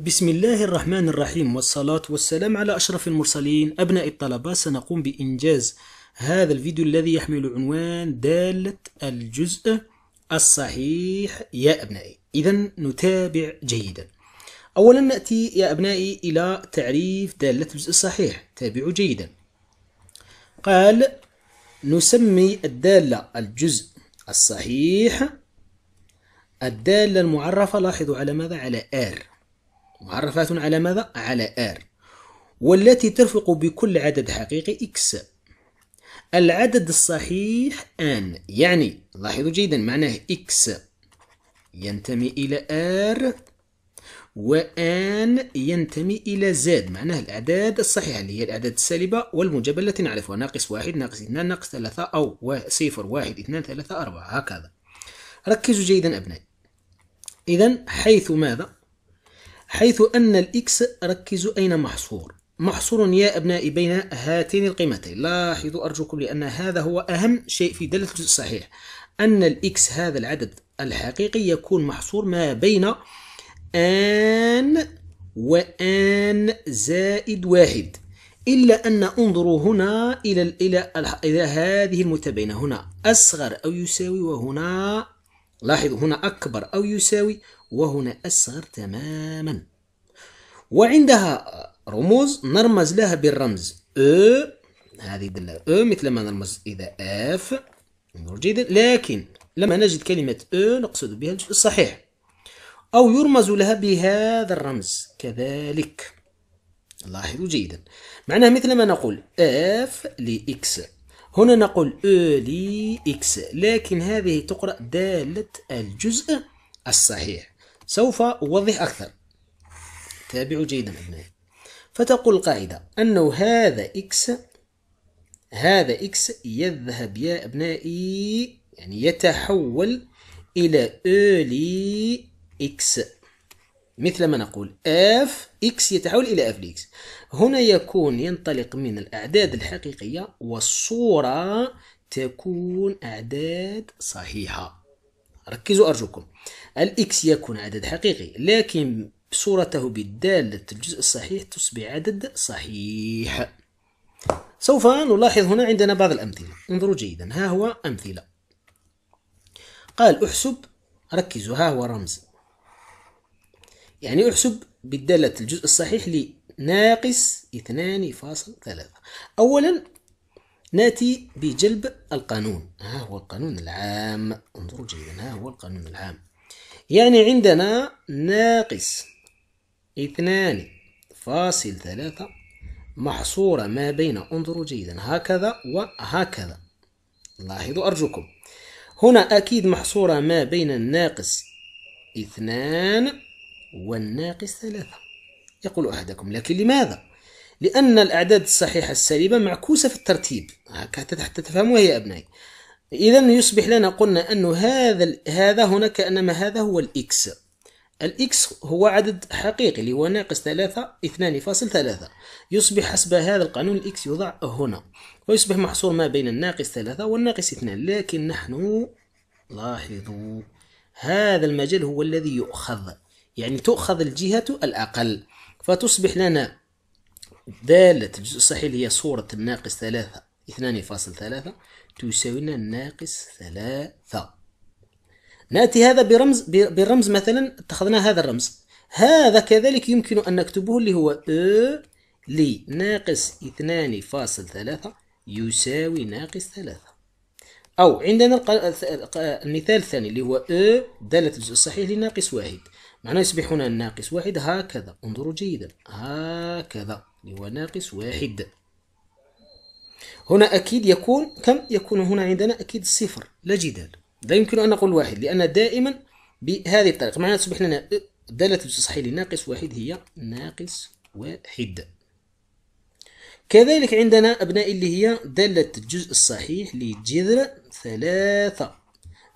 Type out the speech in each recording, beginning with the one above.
بسم الله الرحمن الرحيم، والصلاة والسلام على أشرف المرسلين. أبناء الطلبة، سنقوم بإنجاز هذا الفيديو الذي يحمل عنوان دالة الجزء الصحيح يا أبنائي. إذن نتابع جيدا. أولا نأتي يا أبنائي إلى تعريف دالة الجزء الصحيح، تابعوا جيدا. قال: نسمي الدالة الجزء الصحيح الدالة المعرفة، لاحظوا على ماذا؟ على R، معرفات على ماذا؟ على R، والتي ترفق بكل عدد حقيقي X. العدد الصحيح N، يعني لاحظوا جيدا معناه X ينتمي إلى R و N ينتمي إلى Z، معناه الأعداد الصحيحة اللي هي الأعداد السالبة والموجبة التي نعرفها، ناقص 1 ناقص 2 ناقص 3 أو 0 1 2 3 4 هكذا. ركزوا جيدا أبنائي. إذن حيث ماذا؟ حيث أن الإكس، ركزوا أين محصور؟ محصور يا أبنائي بين هاتين القيمتين. لاحظوا أرجوكم، لأن هذا هو أهم شيء في دالة الجزء الصحيح، أن الإكس هذا العدد الحقيقي يكون محصور ما بين آن وآن زائد 1، إلا أن انظروا هنا إلى هذه المتباينة، هنا أصغر أو يساوي، وهنا لاحظوا هنا أكبر أو يساوي، وهنا أصغر تماما. وعندها رموز نرمز لها بالرمز أو، هذه دالة أو مثلما نرمز إذا F، انظروا جيدا. لكن لما نجد كلمة أو نقصد بها الجزء الصحيح، أو يرمز لها بهذا الرمز كذلك، لاحظوا جيدا. معناها مثلما نقول F لإكس، هنا نقول أو لإكس، لكن هذه تقرأ دالة الجزء الصحيح. سوف أوضح أكثر، تابعوا جيدا أبنائي. فتقول القاعدة أنه هذا إكس يذهب يا أبنائي، يعني يتحول إلى أو لإكس، مثلما نقول اف اكس يتحول إلى اف لإكس. هنا يكون ينطلق من الأعداد الحقيقية، والصورة تكون أعداد صحيحة. ركزوا أرجوكم، الإكس يكون عدد حقيقي، لكن صورته بدالة الجزء الصحيح تصبح عدد صحيح. سوف نلاحظ هنا عندنا بعض الأمثلة، انظروا جيدا. ها هو أمثلة. قال احسب، ركزوا، ها هو رمز، يعني احسب بدالة الجزء الصحيح لناقص 2.3. أولا نأتي بجلب القانون، ها هو القانون العام، انظروا جيدا، ها هو القانون العام. يعني عندنا ناقص 2.3 محصورة ما بين، انظروا جيدا، هكذا وهكذا. لاحظوا أرجوكم، هنا أكيد محصورة ما بين الناقص 2 والناقص 3، يقول أحدكم لكن لماذا؟ لأن الأعداد الصحيحة السالبة معكوسة في الترتيب، هكذا حتى تفهموها يا أبنائي. إذن يصبح لنا، قلنا أن هذا هنا كأنما هذا هو الإكس، الإكس هو عدد حقيقي اللي هو ناقص 2.3. يصبح حسب هذا القانون الإكس يوضع هنا، ويصبح محصور ما بين الناقص 3 والناقص 2. لكن نحن لاحظوا هذا المجال هو الذي يؤخذ، يعني تؤخذ الجهة الأقل، فتصبح لنا دالة الجزء الصحيح هي صورة الناقص 2.3 تساوي لنا الناقص 3. نأتي هذا بالرمز، مثلا اتخذنا هذا الرمز، هذا كذلك يمكن أن نكتبه اللي هو أو لناقص 2.3 يساوي ناقص 3. أو عندنا المثال الثاني اللي هو أو دالة الجزء الصحيح لناقص 1، معناه يصبح هنا الناقص 1 هكذا، انظروا جيدا، هكذا اللي هو ناقص 1. هنا أكيد يكون كم؟ يكون هنا عندنا أكيد 0، لا جدال، لا يمكن أن نقول 1، لأن دائما بهذه الطريقة. معناه تصبح لنا دالة الجزء الصحيح لناقص 1 هي ناقص 1. كذلك عندنا أبنائي اللي هي دالة الجزء الصحيح لجذر 3.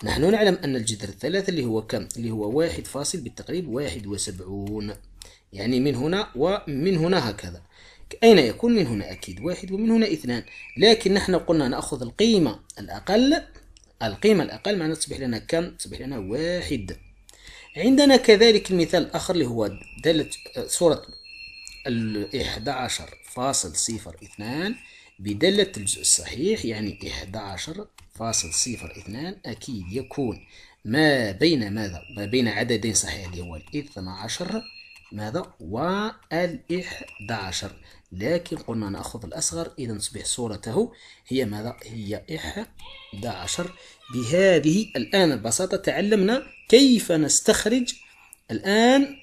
نحن نعلم أن الجذر 3 اللي هو كم؟ اللي هو 1 بالتقريب 71، يعني من هنا ومن هنا هكذا. أين يكون؟ من هنا أكيد 1 ومن هنا 2، لكن نحن قلنا نأخذ القيمة الأقل، القيمة الأقل معناها تصبح لنا كم؟ تصبح لنا 1. عندنا كذلك المثال الآخر اللي هو دالة صورة 11.02 بدالة الجزء الصحيح، يعني 11.02 أكيد يكون ما بين ماذا؟ ما بين عددين صحيح اللي هو 12 ماذا؟ وال11، لكن قلنا نأخذ الأصغر، إذا تصبح صورته هي ماذا؟ هي 11. بهذه الآن ببساطة تعلمنا كيف نستخرج الآن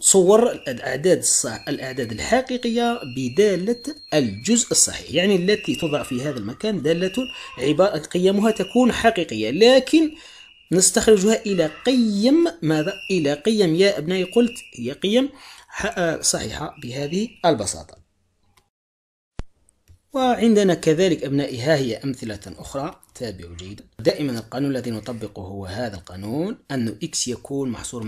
صور الأعداد الحقيقية بدالة الجزء الصحيح، يعني التي توضع في هذا المكان دالة عبارة قيمها تكون حقيقية، لكن نستخرجها إلى قيم ماذا؟ إلى قيم يا أبنائي قلت هي قيم صحيحة بهذه البساطة. وعندنا كذلك أبنائي ها هي أمثلة أخرى، تابعوا جيدا. دائما القانون الذي نطبقه هو هذا القانون، أن إكس يكون محصور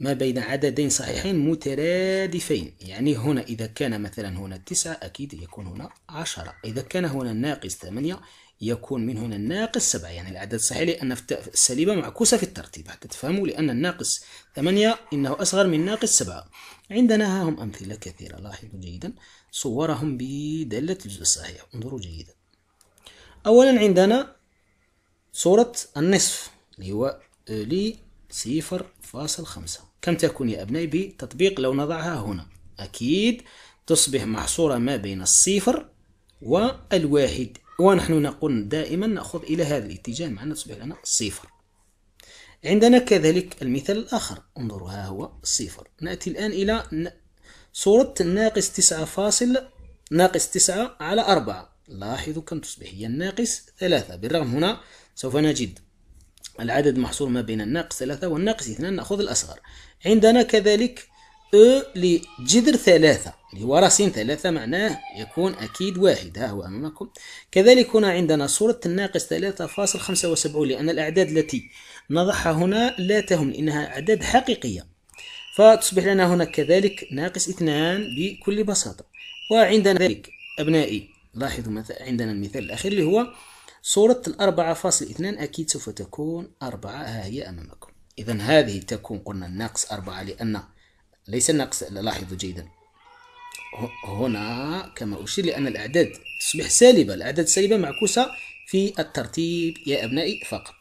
ما بين عددين صحيحين مترادفين، يعني هنا إذا كان مثلا هنا 9 أكيد يكون هنا 10، إذا كان هنا ناقص 8 يكون من هنا الناقص 7، يعني العدد صحيح لأن السالبة معكوسة في الترتيب حتى تفهموا، لأن الناقص 8 إنه أصغر من ناقص 7. عندنا ها هم أمثلة كثيرة، لاحظوا جيدا صورهم بدالة الجزء الصحيح، انظروا جيدا. أولا عندنا صورة النصف اللي هو لي 0.5، كم تكون يا أبنائي بتطبيق لو نضعها هنا؟ أكيد تصبح محصورة ما بين 0 والواحد، ونحن نقول دائما نأخذ إلى هذا الاتجاه، معنا تصبح لنا 0. عندنا كذلك المثال الآخر، انظروا ها هو 0. نأتي الآن إلى صورة ناقص 9 على 4، لاحظوا كم تصبح، هي الناقص 3، بالرغم هنا سوف نجد العدد محصور ما بين الناقص 3 والناقص 2، نأخذ الأصغر. عندنا كذلك لجذر 3 اللي هو راسين 3، معناه يكون أكيد 1، ها هو أمامكم. كذلك هنا عندنا صورة الناقص 3.75، لأن الأعداد التي نضعها هنا لا تهم لأنها أعداد حقيقية، فتصبح لنا هنا كذلك ناقص 2 بكل بساطة. وعندنا ذلك أبنائي لاحظوا مثلا عندنا المثال الأخير اللي هو صورة 4.2، أكيد سوف تكون 4، ها هي أمامكم. إذا هذه تكون قلنا ناقص 4، لأن ليس ناقص، لاحظوا جيدا هنا كما أشير، لأن الأعداد تصبح سالبة، الأعداد السالبة معكوسة في الترتيب يا أبنائي فقط.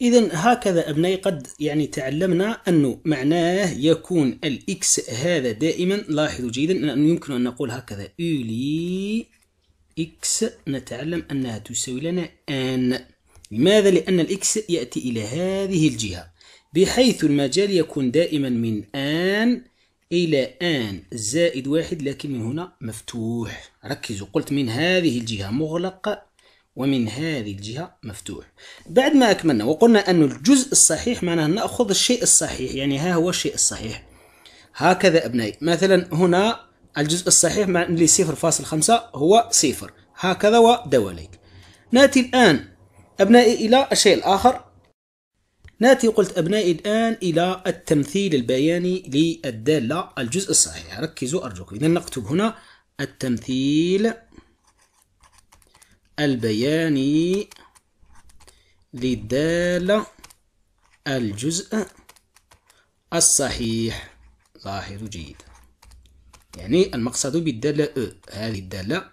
إذا هكذا أبنائي قد يعني تعلمنا أنه معناه يكون الإكس هذا دائما، لاحظوا جيدا أنه يمكن أن نقول هكذا أولي إكس، نتعلم أنها تساوي لنا أن، لماذا؟ لأن الإكس يأتي إلى هذه الجهة، بحيث المجال يكون دائما من آن إلى آن زائد 1، لكن من هنا مفتوح، ركزوا قلت من هذه الجهة مغلق ومن هذه الجهة مفتوح. بعد ما أكملنا وقلنا أن الجزء الصحيح معناه نأخذ الشيء الصحيح، يعني ها هو الشيء الصحيح هكذا أبنائي، مثلا هنا الجزء الصحيح ل 0.5 هو 0 هكذا ودواليك. نأتي الآن أبنائي إلى الشيء الآخر، نأتي قلت أبنائي الآن إلى التمثيل البياني للدالة الجزء الصحيح، ركزوا أرجوكم. إذا نكتب هنا التمثيل البياني للدالة الجزء الصحيح، لاحظوا جيدا يعني المقصد بالدالة هذه الدالة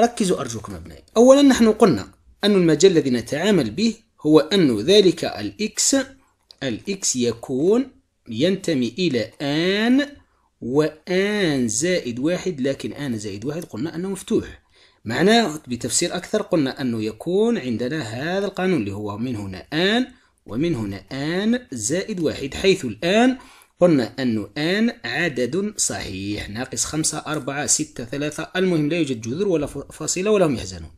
ركزوا أرجوكم أبنائي. أولا نحن قلنا أن المجال الذي نتعامل به هو أن ذلك الإكس يكون ينتمي إلى آن وآن زائد 1، لكن آن زائد 1 قلنا أنه مفتوح، معناه بتفسير أكثر قلنا أنه يكون عندنا هذا القانون اللي هو من هنا آن ومن هنا آن زائد 1، حيث الآن قلنا أنه آن عدد صحيح ناقص 5 4 6 3، المهم لا يوجد جذر ولا فاصلة ولا هم يحزنون.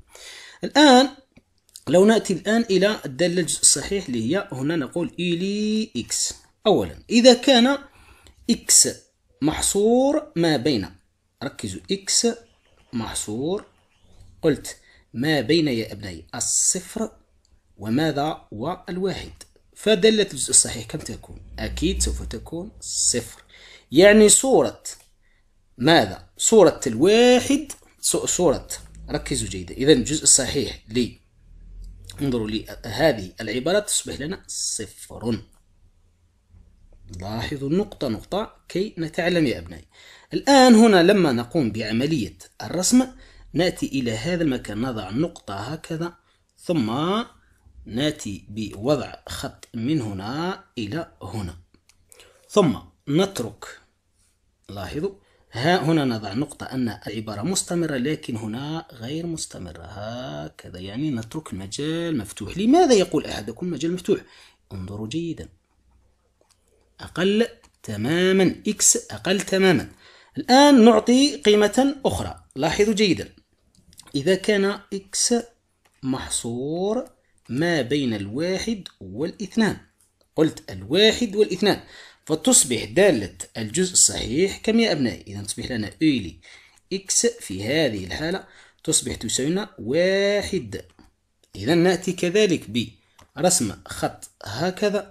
الآن لو نأتي الآن إلى الدالة الجزء الصحيح اللي هي هنا، نقول إلي إكس. أولا إذا كان إكس محصور ما بين، ركزوا إكس محصور قلت ما بين يا أبنائي 0 وماذا؟ والواحد، فدالة الجزء الصحيح كم تكون؟ أكيد سوف تكون 0، يعني صورة ماذا؟ صورة الواحد، صورة ركزوا جيدا، إذا الجزء الصحيح لي انظروا لهذه العبارة تصبح لنا صفر. لاحظوا النقطة نقطة كي نتعلم يا أبنائي. الآن هنا لما نقوم بعملية الرسم نأتي إلى هذا المكان، نضع نقطة هكذا، ثم نأتي بوضع خط من هنا إلى هنا، ثم نترك. لاحظوا ها هنا نضع نقطة أن العبارة مستمرة لكن هنا غير مستمرة هكذا، يعني نترك المجال مفتوح. لماذا يقول أحدكم مجال مفتوح؟ انظروا جيدا، أقل تماما، إكس أقل تماما. الآن نعطي قيمة أخرى، لاحظوا جيدا، إذا كان إكس محصور ما بين الواحد والاثنان، قلت الواحد والاثنان، فتصبح دالة الجزء الصحيح كم يا أبنائي؟ إذا تصبح لنا أولي إكس في هذه الحالة تصبح تساوي لنا 1. إذا نأتي كذلك برسم خط هكذا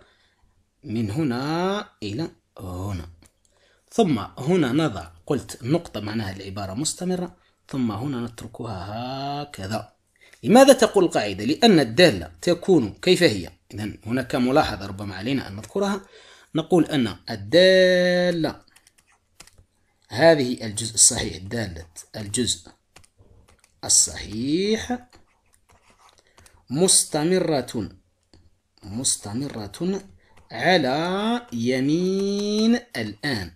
من هنا إلى هنا، ثم هنا نضع قلت نقطة معناها العبارة مستمرة، ثم هنا نتركها هكذا. لماذا تقول القاعدة؟ لأن الدالة تكون كيف هي؟ إذا هناك ملاحظة ربما علينا أن نذكرها، نقول أن الدالة هذه الجزء الصحيح، دالة الجزء الصحيح مستمرة على يمين الآن،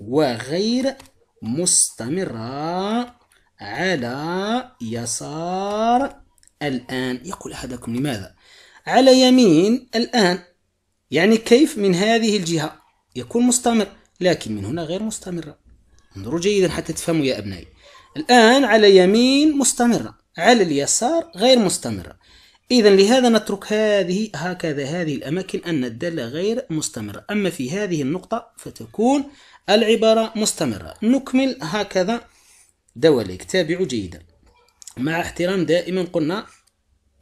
وغير مستمرة على يسار الآن. يقول أحدكم لماذا؟ على يمين الآن يعني كيف من هذه الجهة يكون مستمر، لكن من هنا غير مستمرة. انظروا جيدا حتى تفهموا يا أبنائي. الآن على يمين مستمرة، على اليسار غير مستمرة. إذا لهذا نترك هذه هكذا، هذه الأماكن أن الدالة غير مستمرة، أما في هذه النقطة فتكون العبارة مستمرة. نكمل هكذا دواليك، تابعوا جيدا مع احترام دائما، قلنا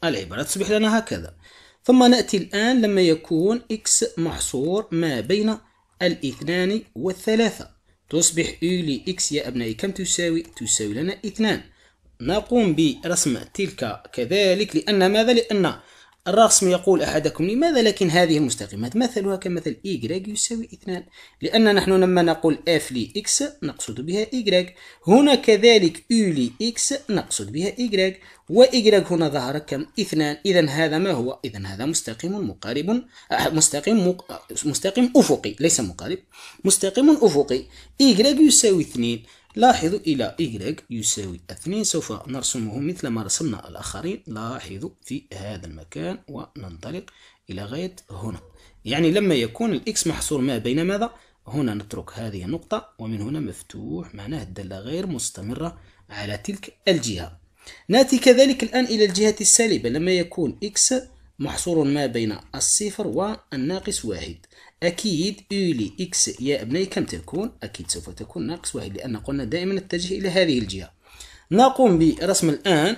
العبارة تصبح لنا هكذا. ثم نأتي الآن لما يكون إكس محصور ما بين الاثنان والثلاثة، تصبح أولي إكس يا أبنائي كم تساوي؟ تساوي لنا 2. نقوم برسم تلك كذلك، لأن ماذا؟ لأن الرسم يقول أحدكم لماذا، لكن هذه المستقيمات مثلها كمثل إيجراج يساوي 2، لأن نحن لما نقول اف لي إكس نقصد بها إيجراج. هنا كذلك أولي إكس نقصد بها إيجراج، وإيجراج هنا ظهر كم؟ 2. إذا هذا ما هو؟ إذا هذا مستقيم مقارب، مستقيم أفقي، ليس مقارب، مستقيم أفقي. إيجراج يساوي 2. لاحظوا إلى إيجراج يساوي 2، سوف نرسمه مثل ما رسمنا الآخرين. لاحظوا في هذا المكان وننطلق إلى غاية هنا، يعني لما يكون الإكس محصور ما بين ماذا؟ هنا نترك هذه النقطة ومن هنا مفتوح، معناه الدالة غير مستمرة على تلك الجهة. نأتي كذلك الآن إلى الجهة السالبة، لما يكون إكس محصور ما بين 0 والناقص 1، أكيد أولي إكس يا أبنائي كم تكون؟ أكيد سوف تكون ناقص 1، لأن قلنا دائما نتجه إلى هذه الجهة. نقوم برسم الآن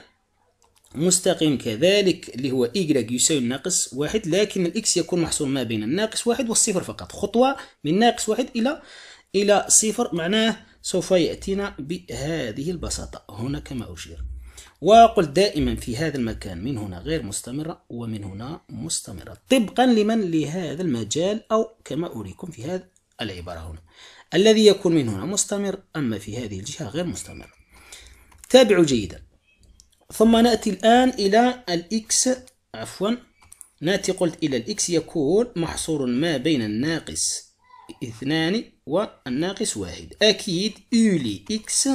مستقيم كذلك اللي هو إيجراج يساوي ناقص 1، لكن الإكس يكون محصور ما بين الناقص 1 والصفر فقط، خطوة من ناقص 1 إلى 0، معناه سوف يأتينا بهذه البساطة هنا كما أشير. وقلت دائما في هذا المكان من هنا غير مستمرة ومن هنا مستمرة، طبقا لمن؟ لهذا المجال، أو كما أريكم في هذه العبارة هنا الذي يكون من هنا مستمر، أما في هذه الجهة غير مستمر. تابعوا جيدا. ثم نأتي الآن إلى الإكس، نأتي قلت إلى الإكس يكون محصور ما بين الناقص 2 والناقص 1، أكيد أولي إكس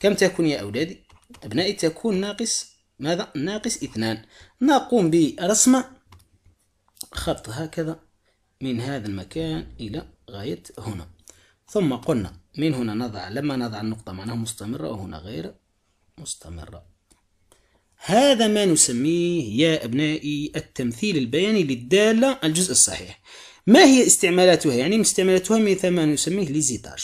كم تكون يا أولادي؟ أبنائي تكون ناقص ماذا؟ ناقص 2. نقوم برسم خط هكذا من هذا المكان إلى غاية هنا، ثم قلنا من هنا نضع، لما نضع النقطة معناه مستمرة وهنا غير مستمرة. هذا ما نسميه يا أبنائي التمثيل البياني للدالة الجزء الصحيح. ما هي استعمالاتها؟ يعني استعمالاتها مثل ما نسميه ليزيتاج،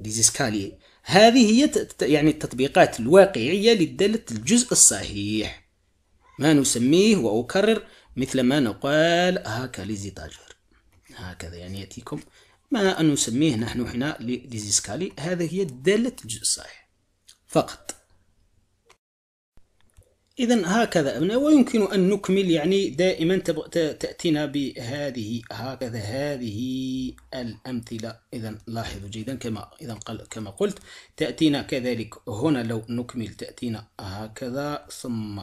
ليزيسكالي، هذه هي يعني التطبيقات الواقعية لدالة الجزء الصحيح، ما نسميه وأكرر مثل ما نقال هكا ليزيتاجر هكذا، يعني يأتيكم ما نسميه نحن هنا ليزيسكالي، هذه هي دالة الجزء الصحيح فقط. إذن هكذا أبناء، ويمكن أن نكمل يعني دائما تأتينا بهذه هكذا هذه الأمثلة. إذن لاحظوا جيدا كما قلت تأتينا كذلك هنا، لو نكمل تأتينا هكذا ثم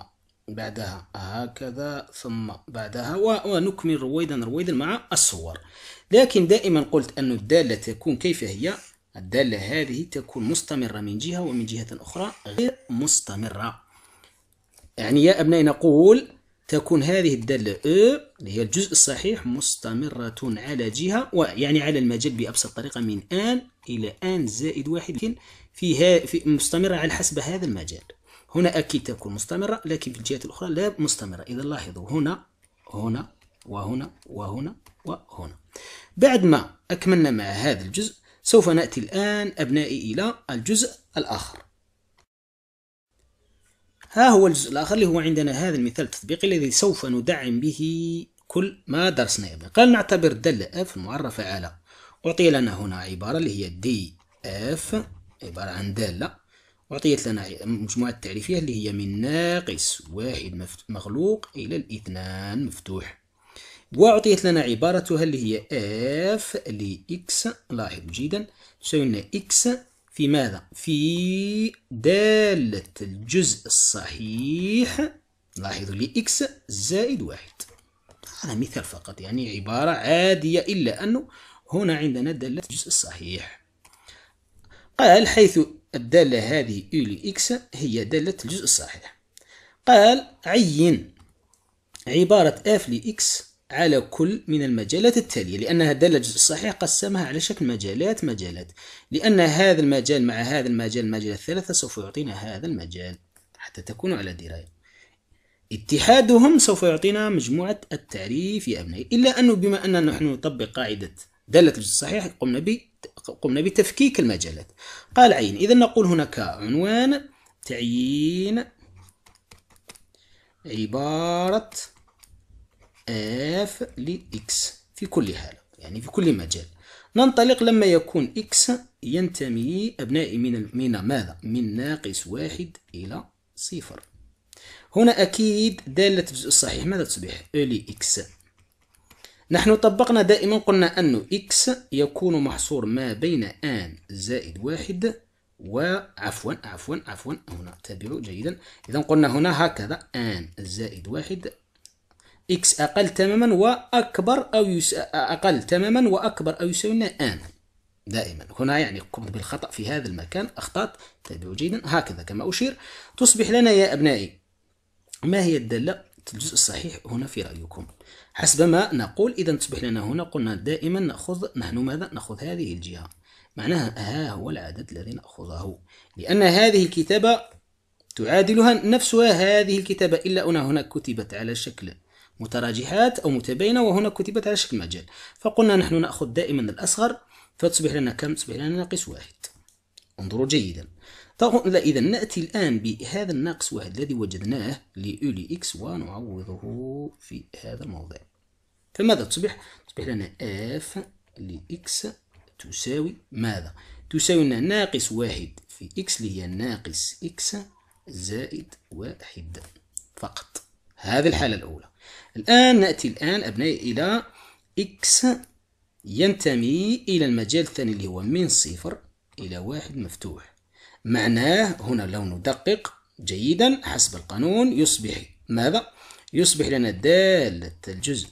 بعدها هكذا ثم بعدها، ونكمل رويدا مع الصور. لكن دائما قلت أن الدالة تكون كيف هي؟ الدالة هذه تكون مستمرة من جهة، ومن جهة أخرى غير مستمرة. يعني يا أبنائي نقول تكون هذه الدالة اللي هي الجزء الصحيح مستمرة على جهة، ويعني على المجال بأبسط طريقة من آن إلى آن زائد واحد، لكن فيها مستمرة على حسب هذا المجال. هنا أكيد تكون مستمرة، لكن في الجهات الأخرى لا مستمرة. إذا لاحظوا هنا هنا وهنا وهنا وهنا. بعد ما أكملنا مع هذا الجزء سوف نأتي الآن أبنائي إلى الجزء الآخر. ها هو الجزء الآخر اللي هو عندنا هذا المثال التطبيقي الذي سوف ندعم به كل ما درسنا. قال نعتبر دالة اف المعرفة على، أعطي لنا هنا عبارة اللي هي دي اف، عبارة عن دالة، أعطيت لنا مجموعة تعريفية اللي هي من ناقص واحد مغلوق إلى الاثنان مفتوح، وأعطيت لنا عبارتها اللي هي اف لإكس، لاحظ جيدا تساوي لنا إكس في ماذا؟ في دالة الجزء الصحيح، لاحظوا لي إكس زائد واحد. هذا مثال فقط، يعني عبارة عادية، إلا أنه هنا عندنا دالة الجزء الصحيح. قال حيث الدالة هذه U لإكس هي دالة الجزء الصحيح، قال عين عبارة F لإكس على كل من المجالات التالية، لأنها دالة الجزء الصحيح قسمها على شكل مجالات، لأن هذا المجال مع هذا المجال الثلاثة سوف يعطينا هذا المجال، حتى تكونوا على دراية. اتحادهم سوف يعطينا مجموعة التعريف يا أبنائي، إلا أنه بما أننا نحن نطبق قاعدة دالة الجزء الصحيح قمنا بتفكيك المجالات. قال عين، إذا نقول هناك عنوان تعيين عبارة اف لإكس في كل حالة، يعني في كل مجال. ننطلق لما يكون إكس ينتمي أبنائي من ماذا؟ من ناقص واحد إلى صفر. هنا أكيد دالة الجزء الصحيح ماذا تصبح؟ أو لإكس. نحن طبقنا دائما قلنا أنه إكس يكون محصور ما بين آن زائد واحد وعفوا عفوا عفوا هنا تابعوا جيدا. إذا قلنا هنا هكذا آن زائد واحد، إكس أقل تماما وأكبر أو أقل تماما وأكبر أو يساوي آن. دائما هنا يعني قمت بالخطأ في هذا المكان، أخطأت، تابعوا جيدا. هكذا كما أشير تصبح لنا يا أبنائي ما هي الدالة الجزء الصحيح هنا في رأيكم حسب ما نقول. إذا تصبح لنا هنا قلنا دائما نحن نأخذ هذه الجهة، معناها ها هو العدد الذي نأخذه، لأن هذه الكتابة تعادلها نفسها هذه الكتابة، إلا أنها هنا كتبت على شكل متراجحات أو متباينة، وهنا كتبت على شكل مجال. فقلنا نحن نأخذ دائما الأصغر، فتصبح لنا كم؟ تصبح لنا ناقص واحد. انظروا جيدا. إذا نأتي الآن بهذا الناقص واحد الذي وجدناه لأولي إكس ونعوضه في هذا الموضع. فماذا تصبح؟ تصبح لنا اف لإكس تساوي ماذا؟ تساوي لنا ناقص واحد في إكس اللي هي ناقص إكس زائد واحد فقط. هذه الحالة الأولى. الآن نأتي الآن أبنائي إلى إكس ينتمي إلى المجال الثاني اللي هو من صفر إلى واحد مفتوح، معناه هنا لو ندقق جيدا حسب القانون يصبح ماذا؟ يصبح لنا دالة الجزء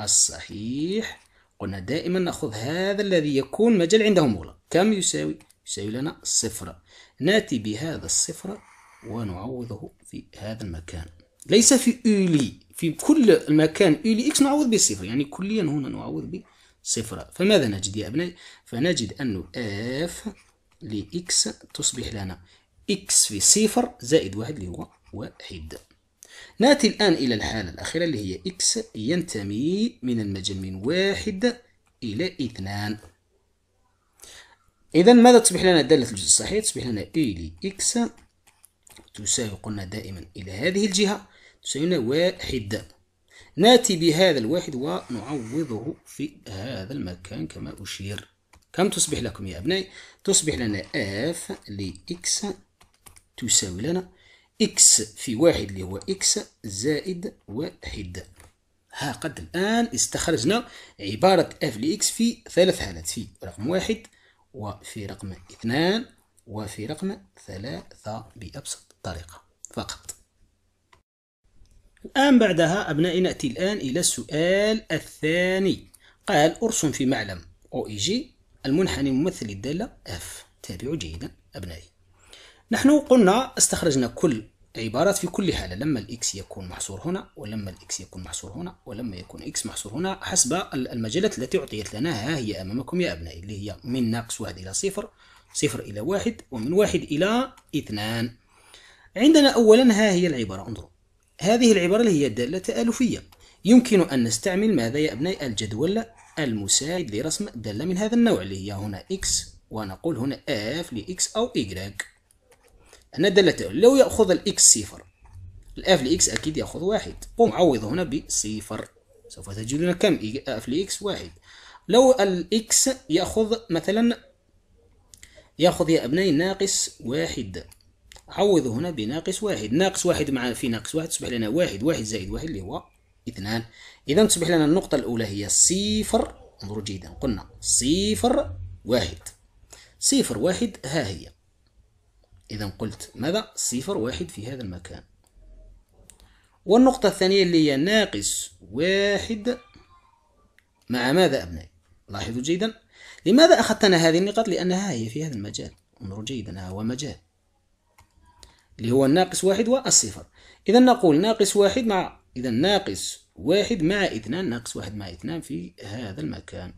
الصحيح، قلنا دائما نأخذ هذا الذي يكون مجال عنده مغلق، كم يساوي؟ يساوي لنا صفر. نأتي بهذا الصفر ونعوضه في هذا المكان، ليس في أولي، في كل مكان أولي إكس نعوض بصفر، يعني كليا هنا نعوض بصفر. فماذا نجد يا أبنائي؟ فنجد أنه اف لإكس تصبح لنا إكس في صفر زائد واحد اللي هو واحد. نأتي الآن إلى الحالة الأخيرة اللي هي إكس ينتمي من المجال من واحد إلى اثنان. إذا ماذا تصبح لنا دالة الجزء الصحيح؟ تصبح لنا إي لإكس تساوي، قلنا دائما إلى هذه الجهة تساوي لنا واحد. نأتي بهذا الواحد ونعوضه في هذا المكان كما أشير. كم تصبح لكم يا أبنائي؟ تصبح لنا اف لإكس تساوي لنا إكس في واحد اللي هو إكس زائد واحد. ها قد الآن استخرجنا عبارة اف لإكس في ثلاث حالات، في رقم واحد وفي رقم اثنان وفي رقم ثلاثة بأبسط طريقة فقط. الآن بعدها أبنائي نأتي الآن إلى السؤال الثاني. قال أرسم في معلم OEG المنحني ممثل الدالة F. تابعوا جيدا أبنائي. نحن قلنا استخرجنا كل عبارات في كل حالة، لما الإكس يكون محصور هنا ولما الإكس يكون محصور هنا ولما يكون إكس محصور هنا، حسب المجالات التي أعطيت لنا. ها هي أمامكم يا أبنائي، اللي هي من ناقص واحد إلى صفر، صفر إلى واحد، ومن واحد إلى اثنان. عندنا أولا ها هي العبارة، انظروا هذه العبارة اللي هي الدالة تآلفية. يمكن أن نستعمل ماذا يا أبنائي؟ الجدول المساعد لرسم دالة من هذا النوع، اللي هي هنا إكس ونقول هنا اف لإكس أو إيكغيك. أنا الدالة لو يأخذ الإكس صفر، الاف لإكس أكيد يأخذ واحد، قوم عوض هنا بصفر، سوف تجد لنا كم؟ اف لإكس واحد. لو الإكس يأخذ مثلا، يأخذ يا أبنائي ناقص واحد، عوضوا هنا بناقص واحد، ناقص واحد مع في ناقص واحد تصبح لنا واحد، واحد زائد واحد اللي هو اثنان. إذا تصبح لنا النقطة الأولى هي صفر، انظروا جيدا قلنا صفر واحد، صفر واحد ها هي. إذا قلت ماذا؟ صفر واحد في هذا المكان. والنقطة الثانية اللي هي ناقص واحد مع ماذا أبنائي؟ لاحظوا جيدا. لماذا أخذتنا هذه النقاط؟ لأنها هي في هذا المجال، انظروا جيدا ها هو مجال اللي هو الناقص واحد والصفر. إذا نقول ناقص واحد مع، إذا ناقص واحد مع اثنان، ناقص واحد مع اثنان في هذا المكان.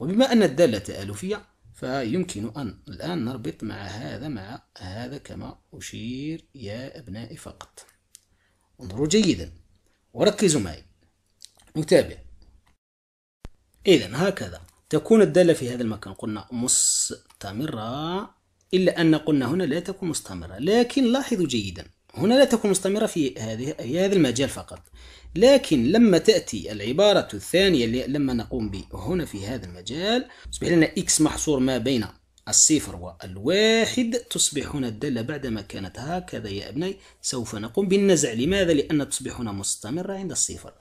وبما أن الدالة تآلفية فيمكن أن الآن نربط مع هذا كما أشير يا أبنائي فقط. انظروا جيدا وركزوا معي، نتابع. إذا هكذا تكون الدالة في هذا المكان، قلنا مستمرة، إلا أن قلنا هنا لا تكون مستمرة، لكن لاحظوا جيدا هنا لا تكون مستمرة في هذا المجال فقط. لكن لما تأتي العبارة الثانية اللي لما نقوم به هنا في هذا المجال، تصبح لنا إكس محصور ما بين الصفر والواحد، تصبح هنا الدالة بعدما كانت هكذا يا أبنائي سوف نقوم بالنزع. لماذا؟ لأن تصبح هنا مستمرة عند الصفر.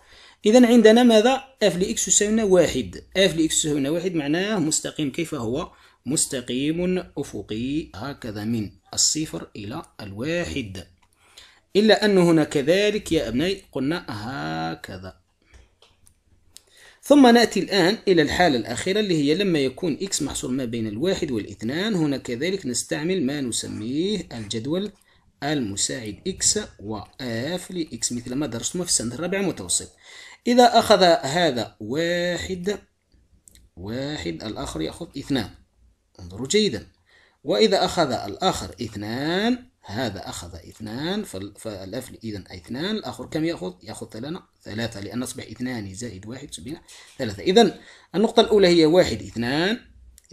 إذا عندنا ماذا؟ اف لإكس يساوي واحد، اف لإكس يساوي واحد معناه مستقيم. كيف هو؟ مستقيم أفقي هكذا من الصفر إلى الواحد. إلا أن هنا كذلك يا أبنائي قلنا هكذا. ثم نأتي الآن إلى الحالة الأخيرة اللي هي لما يكون إكس محصور ما بين الواحد والاثنان. هنا كذلك نستعمل ما نسميه الجدول المساعد إكس وآف لإكس، مثل ما درسنا في السنة الرابعة المتوسط. إذا أخذ هذا واحد واحد، الآخر يأخذ اثنان، انظروا جيدا. وإذا أخذ الآخر اثنان، هذا أخذ اثنان، فالأف إذا اثنان، الآخر كم يأخذ؟ يأخذ ثلاثة، لأن أصبح اثنان زائد واحد تصبح ثلاثة. إذا النقطة الأولى هي واحد اثنان،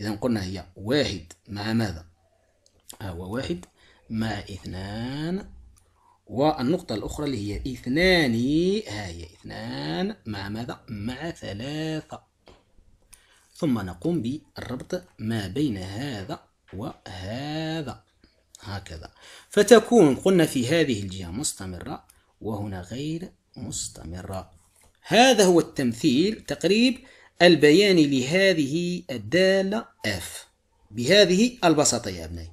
إذا قلنا هي واحد مع ماذا؟ هو واحد مع اثنان. والنقطة الأخرى اللي هي اثنان، ها هي اثنان مع ماذا؟ مع ثلاثة. ثم نقوم بالربط ما بين هذا وهذا هكذا، فتكون قلنا في هذه الجهة مستمرة وهنا غير مستمرة. هذا هو التمثيل، تقريب البياني لهذه الدالة F بهذه البساطة يا أبنائي.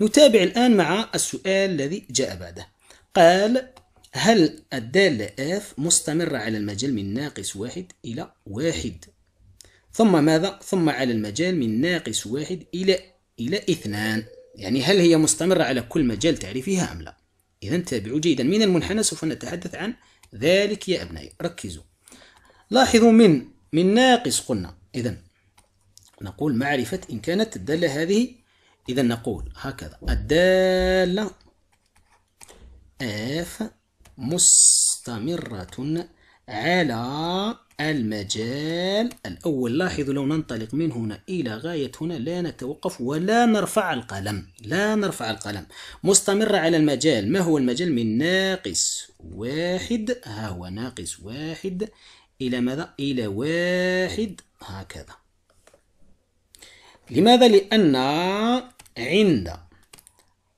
نتابع الآن مع السؤال الذي جاء بعده. قال هل الدالة F مستمرة على المجال من ناقص واحد إلى واحد، ثم ماذا؟ ثم على المجال من ناقص واحد إلى اثنان، يعني هل هي مستمرة على كل مجال تعريفها أم لا؟ إذا تابعوا جيدا. من المنحنى سوف نتحدث عن ذلك يا أبنائي، ركزوا. لاحظوا من ناقص قلنا، إذا نقول معرفة إن كانت الدالة هذه، إذا نقول هكذا الدالة F مستمرة على المجال الأول. لاحظوا لو ننطلق من هنا إلى غاية هنا لا نتوقف ولا نرفع القلم، لا نرفع القلم. مستمرة على المجال، ما هو المجال؟ من ناقص واحد، ها هو ناقص واحد، إلى ماذا؟ إلى واحد هكذا. لماذا؟ لأن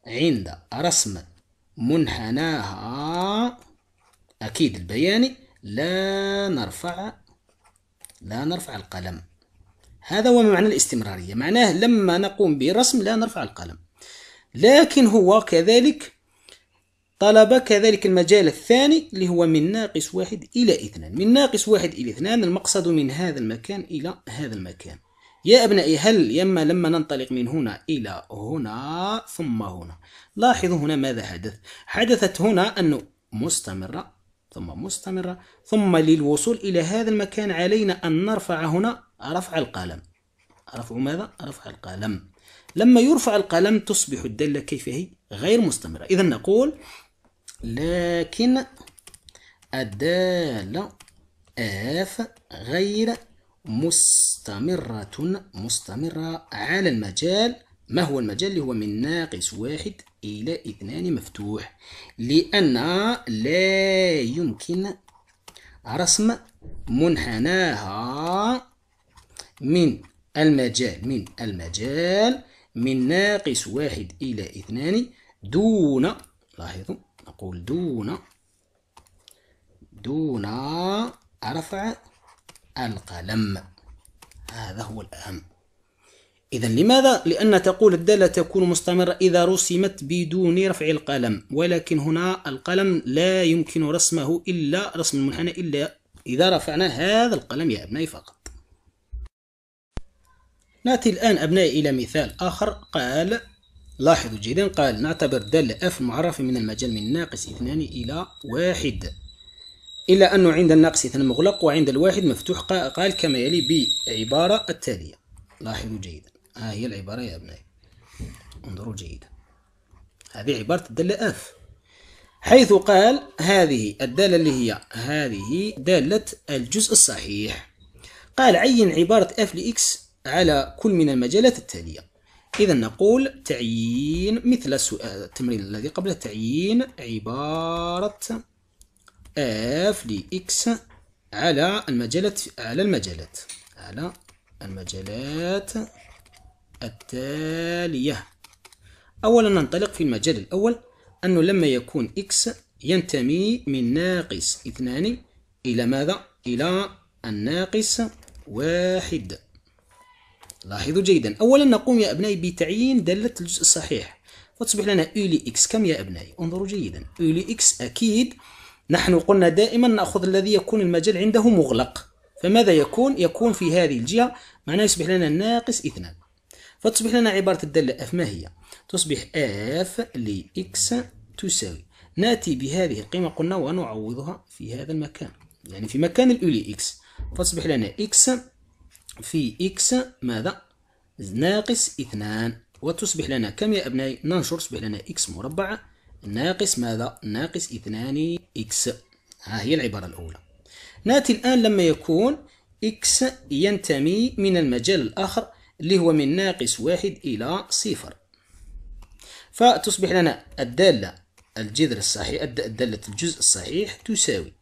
عند رسم منحناها أكيد البياني لا نرفع القلم. هذا هو معنى الاستمرارية، معناه لما نقوم برسم لا نرفع القلم. لكن هو كذلك طلب كذلك المجال الثاني اللي هو من ناقص واحد إلى اثنان. من ناقص واحد إلى اثنان المقصد من هذا المكان إلى هذا المكان. يا أبنائي هل يما لما ننطلق من هنا إلى هنا ثم هنا، لاحظوا هنا ماذا حدث. حدثت هنا أنه مستمرة ثم مستمرة، ثم للوصول إلى هذا المكان علينا أن نرفع هنا رفع القلم. رفع ماذا؟ رفع القلم. لما يرفع القلم تصبح الدالة كيف هي؟ غير مستمرة. إذا نقول لكن الدالة F غير مستمرة على المجال. ما هو المجال؟ اللي هو من ناقص واحد إلى اثنان مفتوح، لأن لا يمكن رسم منحناها من المجال من ناقص واحد إلى اثنان دون، لاحظوا نقول دون رفع القلم. هذا هو الأهم. إذا لماذا؟ لأن تقول الدالة تكون مستمرة إذا رسمت بدون رفع القلم، ولكن هنا القلم لا يمكن رسمه إلا رسم المنحنى إلا إذا رفعنا هذا القلم يا أبنائي فقط. نأتي الآن أبنائي إلى مثال آخر. قال لاحظوا جيدا، قال نعتبر دالة F معرفة من المجال من ناقص اثنان إلى واحد، إلا أنه عند الناقص اثنان مغلق وعند الواحد مفتوح. قال كما يلي بعبارة التالية. لاحظوا جيدا، ها هي العبارة يا أبنائي، انظروا جيدا، هذه عبارة الدالة F، حيث قال هذه الدالة اللي هي هذه دالة الجزء الصحيح. قال عين عبارة F لإكس على كل من المجالات التالية. إذا نقول تعيين، مثل التمرين الذي قبله، تعيين عبارة F لإكس على المجالات التالية. أولا ننطلق في المجال الأول أنه لما يكون إكس ينتمي من ناقص اثنان إلى ماذا؟ إلى الناقص واحد. لاحظوا جيدا، أولا نقوم يا أبنائي بتعيين دالة الجزء الصحيح، فتصبح لنا U لإكس كم يا أبنائي؟ انظروا جيدا، U لإكس أكيد نحن قلنا دائما نأخذ الذي يكون المجال عنده مغلق، فماذا يكون؟ يكون في هذه الجهة، معناه يصبح لنا ناقص اثنان. فتصبح لنا عبارة الدالة F ما هي؟ تصبح F لإكس تساوي، نأتي بهذه القيمة قلنا ونعوضها في هذا المكان، يعني في مكان الU لإكس، فتصبح لنا إكس في إكس ماذا؟ ناقص اثنان، وتصبح لنا كم يا أبنائي؟ ننشر، تصبح لنا إكس مربعة ناقص ماذا؟ ناقص اثنان إكس. ها هي العبارة الأولى. نأتي الآن لما يكون إكس ينتمي من المجال الآخر اللي هو من ناقص واحد إلى صفر، فتصبح لنا الدالة الجذر الصحيح، دالة الجزء الصحيح تساوي.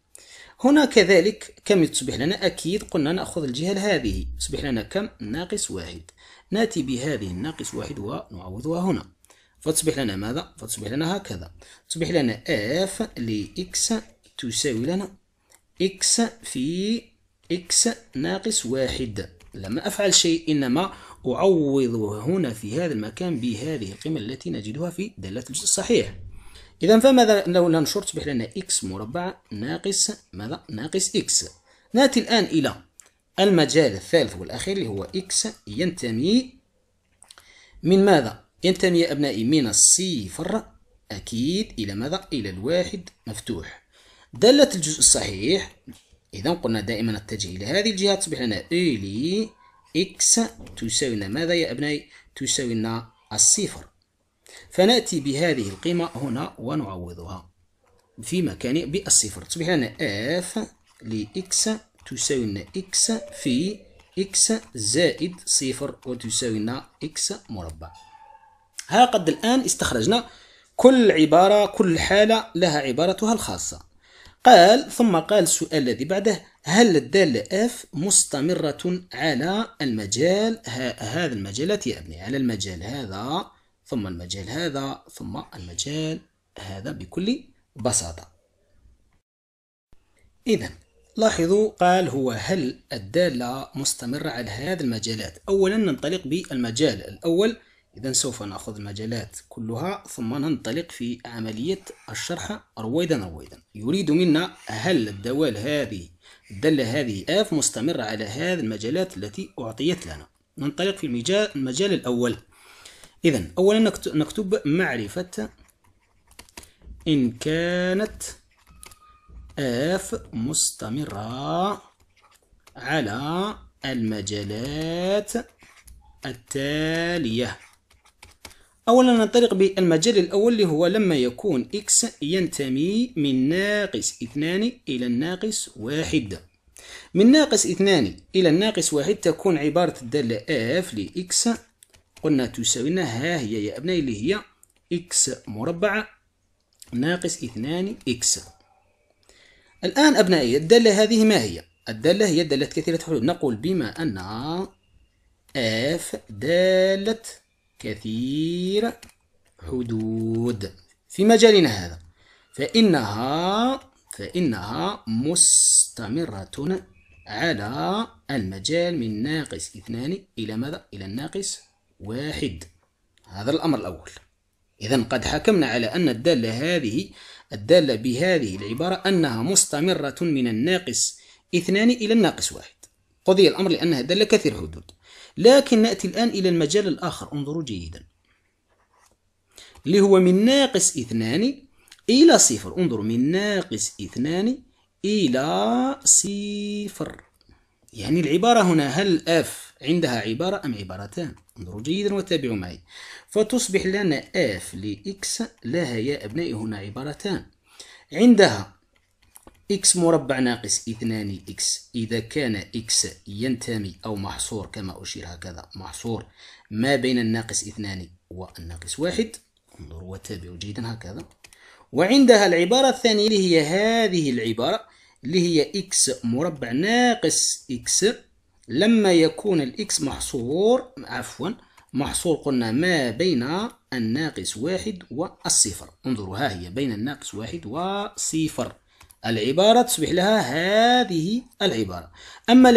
هنا كذلك كم تصبح لنا؟ أكيد قلنا نأخذ الجهة هذه، تصبح لنا كم؟ ناقص واحد، نأتي بهذه الناقص واحد ونعوضها هنا، فتصبح لنا ماذا؟ فتصبح لنا هكذا، تصبح لنا F لإكس تساوي لنا إكس في إكس ناقص واحد. لما أفعل شيء إنما أعوض هنا في هذا المكان بهذه القيمة التي نجدها في دالة الجزء الصحيح. إذا فماذا لو ننشر؟ تصبح لنا إكس مربعة ناقص ماذا؟ ناقص إكس. نأتي الآن إلى المجال الثالث والأخير اللي هو إكس ينتمي من ماذا؟ ينتمي يا أبنائي من الصفر أكيد إلى ماذا؟ إلى الواحد مفتوح. دالة الجزء الصحيح إذا قلنا دائما نتجه إلى هذه الجهة، تصبح لنا إلي إكس تساوي لنا ماذا يا أبنائي؟ تساوي لنا الصفر، فنأتي بهذه القيمة هنا ونعوضها في مكان بالصفر، تصبح لنا F لإكس تساوي لنا إكس في إكس زائد صفر وتساوي لنا إكس مربع. ها قد الآن استخرجنا كل عبارة، كل حالة لها عبارتها الخاصة. قال ثم قال السؤال الذي بعده، هل الدالة F مستمرة على المجال هذا المجالات يا أبني، على المجال هذا ثم المجال هذا ثم المجال هذا بكل بساطة. إذا لاحظوا قال هو هل الدالة مستمرة على هذه المجالات. أولا ننطلق بالمجال الأول، إذا سوف نأخذ المجالات كلها ثم ننطلق في عملية الشرح رويدا. يريد منا هل الدالة هذه F مستمرة على هذه المجالات التي أعطيت لنا. ننطلق في المجال الأول. إذا أولا نكتب معرفة إن كانت F مستمرة على المجالات التالية. أولا ننطلق بالمجال الأول اللي هو لما يكون x ينتمي من ناقص 2 إلى الناقص 1. من ناقص 2 إلى الناقص 1 تكون عبارة الدالة f لx، قلنا تساوي لنا ها هي يا أبنائي اللي هي x مربع ناقص 2x. الآن أبنائي الدالة هذه ما هي؟ الدالة هي دالة كثيرة الحلول، نقول بما أن f دالة كثير حدود في مجالنا هذا فإنها مستمرة على المجال من ناقص 2 إلى ماذا؟ إلى الناقص 1. هذا الأمر الأول. إذا قد حكمنا على أن الدالة بهذه العبارة أنها مستمرة من الناقص 2 إلى الناقص 1. قضي الأمر لأنها دالة كثير حدود. لكن نأتي الآن إلى المجال الآخر، انظروا جيدا اللي هو من ناقص 2 إلى 0. انظروا من ناقص 2 إلى 0، يعني العبارة هنا هل F عندها عبارة أم عبارتان؟ انظروا جيدا وتابعوا معي. فتصبح لنا F لX لها يا أبنائي هنا عبارتان، عندها x مربع ناقص 2x إذا كان x ينتمي أو محصور كما أشير هكذا، محصور ما بين الناقص 2 والناقص 1. انظروا وتابعوا جيدا هكذا. وعندها العبارة الثانية اللي هي هذه العبارة اللي هي x مربع ناقص x لما يكون الx محصور، محصور قلنا ما بين الناقص 1 والصفر. انظروا ها هي بين الناقص 1 والصفر، العبارة تصبح لها هذه العبارة. أما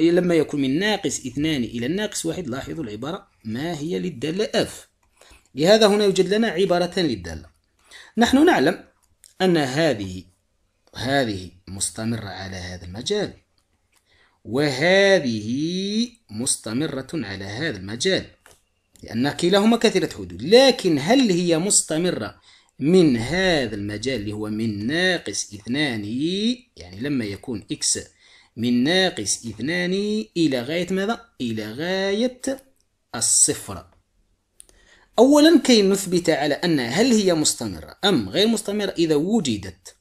لما يكون من ناقص 2 إلى الناقص 1، لاحظوا العبارة ما هي للدالة F. لهذا هنا يوجد لنا عبارتان للدالة. نحن نعلم أن هذه مستمرة على هذا المجال، وهذه مستمرة على هذا المجال، لأن كلاهما كثيرة حدود. لكن هل هي مستمرة من هذا المجال اللي هو من ناقص 2، يعني لما يكون x من ناقص 2 إلى غاية ماذا؟ إلى غاية الصفر. أولا كي نثبت على أن هل هي مستمرة أم غير مستمرة، إذا وجدت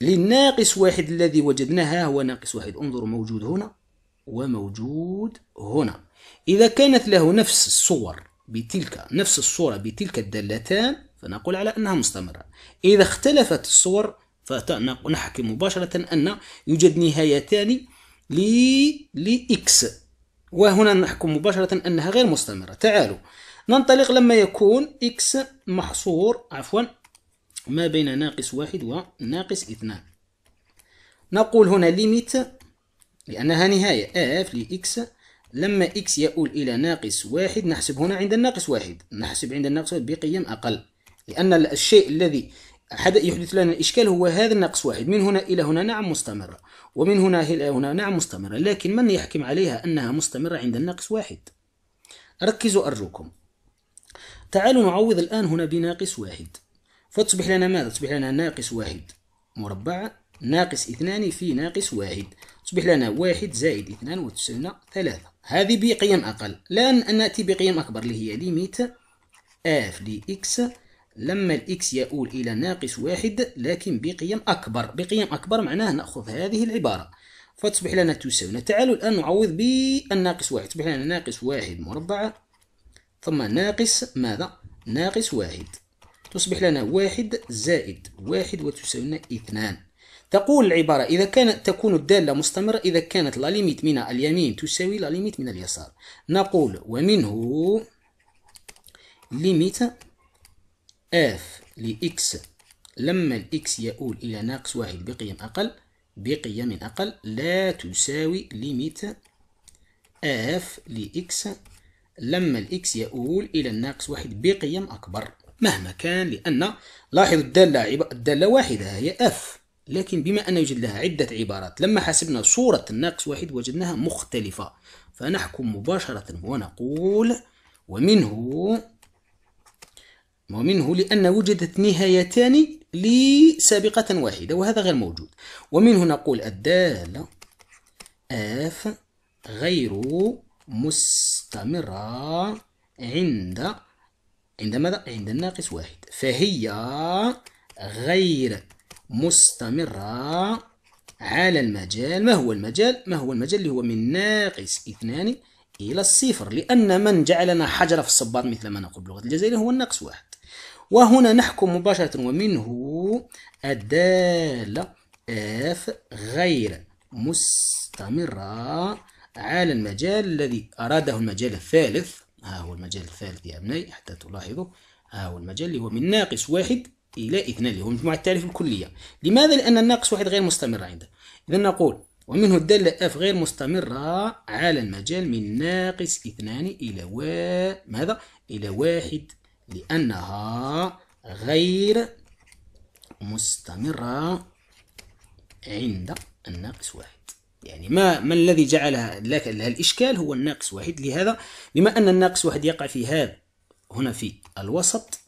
للناقص 1 الذي وجدناها هو ناقص 1، انظروا موجود هنا وموجود هنا، إذا كانت له نفس الصورة بتلك الدالتان فنقول على أنها مستمرة. إذا اختلفت الصور فنحكي مباشرة أن يوجد نهايتان لإكس، وهنا نحكم مباشرة أنها غير مستمرة. تعالوا ننطلق لما يكون إكس محصور ما بين ناقص 1 وناقص 2. نقول هنا ليميت لأنها نهاية F لإكس لما إكس يؤول إلى ناقص 1، نحسب هنا عند الناقص 1، نحسب عند الناقص 1 بقيم أقل، لأن الشيء الذي يحدث لنا الإشكال هو هذا الناقص 1. من هنا إلى هنا نعم مستمرة، ومن هنا إلى هنا نعم مستمرة، لكن من يحكم عليها أنها مستمرة عند الناقص 1؟ ركزوا أرجوكم. تعالوا نعوض الآن هنا بناقص 1، فتصبح لنا ماذا؟ تصبح لنا ناقص 1 مربع ناقص 2 في ناقص 1، تصبح لنا 1 زائد 2 وتساوي لنا 3. هذه بقيم أقل، لأن نأتي بقيم أكبر اللي هي ليميت f لإكس لما الإكس يؤول إلى ناقص 1 لكن بقيم أكبر. بقيم أكبر معناه نأخذ هذه العبارة فتصبح لنا تساوي. تعالوا الآن نعوض بالناقص 1، تصبح لنا ناقص 1 مربع ثم ناقص ماذا؟ ناقص 1، تصبح لنا 1 زائد 1 وتساوي لنا 2. تقول العبارة إذا كانت تكون الدالة مستمرة إذا كانت لا ليميت من اليمين تساوي لا ليميت من اليسار. نقول ومنه ليميت اف لإكس لما الإكس يؤول إلى ناقص واحد بقيم أقل لا تساوي ليميت اف لإكس لما الإكس يؤول إلى الناقص واحد بقيم أكبر مهما كان، لأن لاحظ الدالة واحدة هي اف، لكن بما أن يوجد لها عدة عبارات لما حسبنا صورة الناقص واحد وجدناها مختلفة، فنحكم مباشرة ونقول ومنه لأن وجدت نهايتان لسابقة واحدة وهذا غير موجود، ومنه نقول الدالة اف غير مستمرة عند الناقص واحد، فهي غير مستمرة على المجال. ما هو المجال؟ اللي هو من ناقص 2 إلى الصفر، لأن من جعلنا حجرة في الصباط مثل ما نقول بلغة الجزائر هو الناقص واحد. وهنا نحكم مباشرة ومنه الدالة اف غير مستمرة على المجال الذي أراده المجال الثالث، ها هو المجال الثالث يا أبنائي حتى تلاحظوا، ها هو المجال اللي هو من ناقص واحد إلى 2 اللي هو مجموعة التعريف الكلية. لماذا؟ لأن الناقص واحد غير مستمر عنده. إذا نقول ومنه الدالة اف غير مستمرة على المجال من ناقص 2 إلى ماذا؟ إلى 1 لأنها غير مستمرة عند الناقص واحد. يعني ما الذي جعلها لها الإشكال هو الناقص واحد، لهذا بما أن الناقص واحد يقع في هذا هنا في الوسط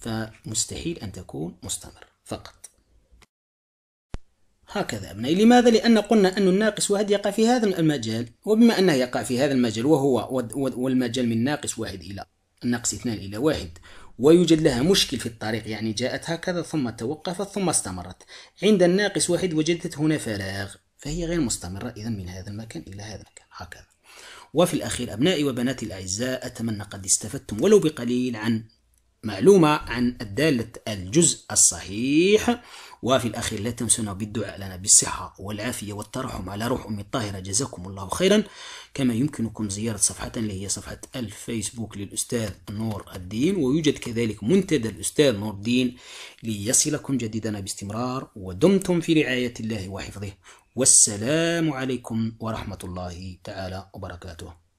فمستحيل أن تكون مستمر فقط. هكذا أبنائي. لماذا؟ لأن قلنا أن الناقص واحد يقع في هذا المجال، وبما أنه يقع في هذا المجال وهو والمجال من ناقص واحد إلى ناقص 2 إلى 1 ويوجد لها مشكل في الطريق، يعني جاءت هكذا ثم توقفت ثم استمرت عند الناقص واحد وجدت هنا فراغ، فهي غير مستمرة إذا من هذا المكان إلى هذا المكان هكذا. وفي الأخير أبنائي وبناتي الأعزاء أتمنى قد استفدتم ولو بقليل عن معلومة عن الدالة الجزء الصحيح. وفي الأخير لا تنسونا بالدعاء لنا بالصحة والعافية والترحم على روح أم الطاهرة، جزاكم الله خيرا. كما يمكنكم زيارة صفحتنا اللي هي صفحة الفيسبوك للأستاذ نور الدين، ويوجد كذلك منتدى الأستاذ نور الدين ليصلكم جديدنا باستمرار، ودمتم في رعاية الله وحفظه، والسلام عليكم ورحمة الله تعالى وبركاته.